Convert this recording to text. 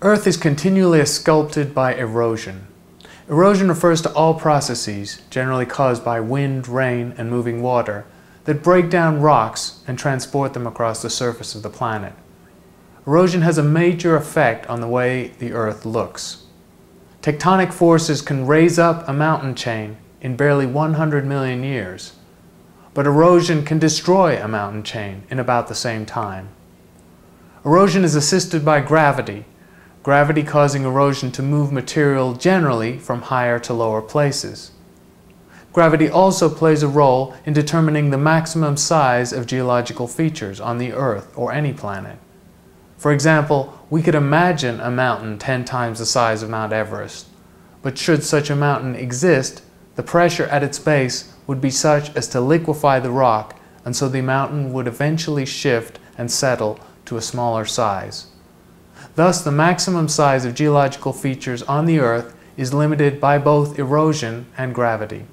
Earth is continually sculpted by erosion. Erosion refers to all processes, generally caused by wind, rain, and moving water, that break down rocks and transport them across the surface of the planet. Erosion has a major effect on the way the Earth looks. Tectonic forces can raise up a mountain chain in barely 100 million years, but erosion can destroy a mountain chain in about the same time. Erosion is assisted by gravity, gravity causing erosion to move material generally from higher to lower places. Gravity also plays a role in determining the maximum size of geological features on the Earth or any planet. For example, we could imagine a mountain 10 times the size of Mount Everest, but should such a mountain exist, the pressure at its base would be such as to liquefy the rock, and so the mountain would eventually shift and settle to a smaller size. Thus, the maximum size of geological features on the Earth is limited by both erosion and gravity.